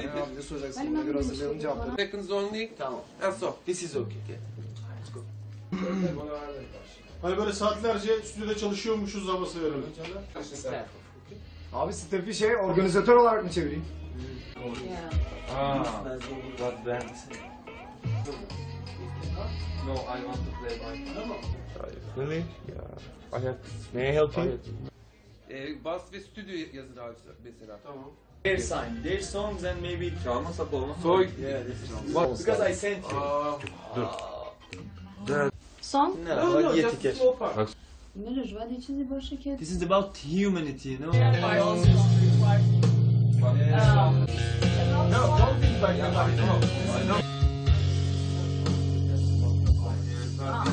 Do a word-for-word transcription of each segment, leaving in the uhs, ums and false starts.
Yani ne soracaksın? Buna göre hazırlayalım cevapları. Seconds only. Tamam. And so, this is okay. Let's go. Hani böyle saatlerce stüdyoda çalışıyormuşuz havası verelim. Abi Steffi şey, organizatör olarak mı çevireyim? Aaa, that band. No, I want to play by. Really? Yeah. I have... May I help you? Bas ve stüdyo yazır abi mesela. Tamam. Their sign, their songs and maybe... Çalmasak olmaz mı? Soy. Yeah, because I sent you. Dur. Song? No, no, no, just slow part. This is about humanity, you know? Um, no, don't think by nobody, no.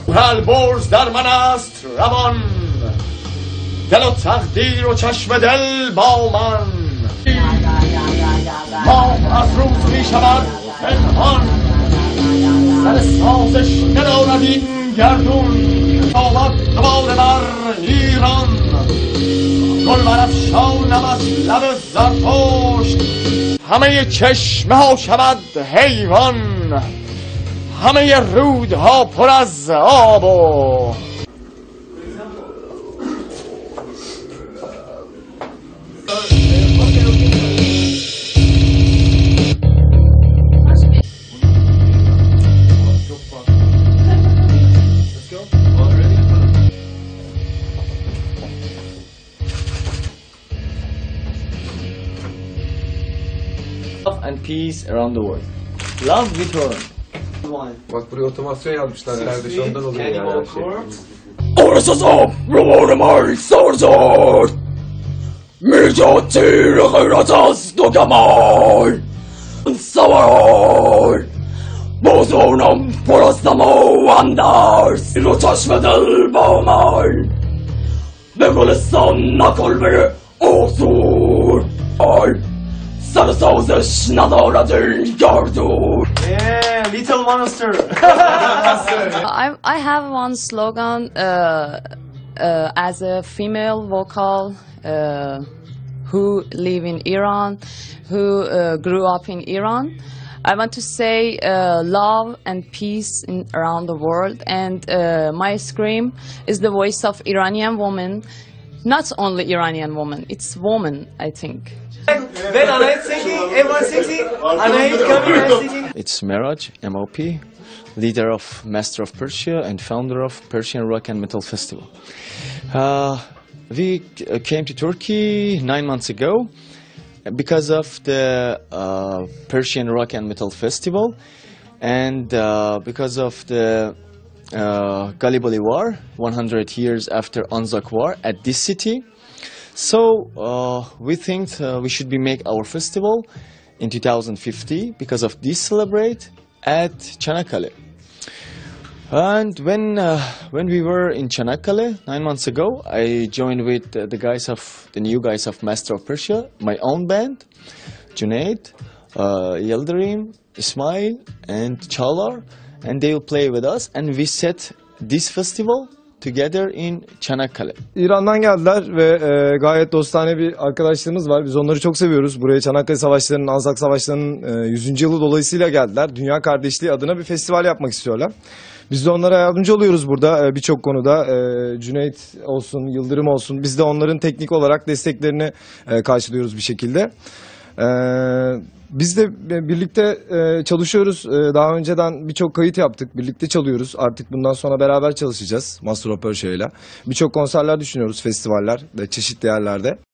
برالبرز در من است روان دل و تقدیر و چشم دل با من ما از روز می شود پنهان سر سازش ندارد این گردون آمد دوباره بر ایران گل برافشانم از لب زرتشت همه چشمه ها شود حیوان همه رودها پر از آب و and peace around the world. Love return. Bak buraya otomasyon yazmışlar herhalde ondan oluyor yani şey. Orası zor, ruhumar zor zor. Mücadele hayrataz dokamal. Savar. Bozunum porastamı andars. Rotaşmadır bağmal. Ne bulursan nakol ver olsun. Ay. Sarı sözüş nadaradın gördün. Yeah, little monster. I I have one slogan uh, uh, as a female vocal uh, who live in Iran, who uh, grew up in Iran. I want to say uh, love and peace in, around the world. And uh, my scream is the voice of Iranian woman, not only Iranian woman. It's woman, I think. Then Anaid singing, everyone singing, Anaid coming and singing. It's Meraj M O P, leader of Master of Persia and founder of Persian Rock and Metal Festival. Uh, we came to Turkey nine months ago because of the uh, Persian Rock and Metal Festival and uh, because of the uh, Gallipoli War, one hundred years after Anzac War at this city. So uh, we think uh, we should be make our festival in two thousand fifty because of this celebrate at Çanakkale. And when uh, when we were in Çanakkale nine months ago, I joined with uh, the guys of the new guys of Master of Persia, my own band, Junaid, uh, Yildirim, Ismail, and Chalar, and they will play with us. And we set this festival together in Çanakkale. İran'dan geldiler ve e, gayet dostane bir arkadaşlarımız var. Biz onları çok seviyoruz. Buraya Çanakkale Savaşları'nın, Anzac Savaşları'nın e, yüzüncü yılı dolayısıyla geldiler. Dünya Kardeşliği adına bir festival yapmak istiyorlar. Biz de onlara yardımcı oluyoruz burada e, birçok konuda. E, Cüneyt olsun, Yildirim olsun. Biz de onların teknik olarak desteklerini e, karşılıyoruz bir şekilde. Eee Biz de birlikte çalışıyoruz. Daha önceden birçok kayıt yaptık. Birlikte çalıyoruz. Artık bundan sonra beraber çalışacağız Master of Persia ile. Birçok konserler düşünüyoruz, festivaller ve çeşitli yerlerde.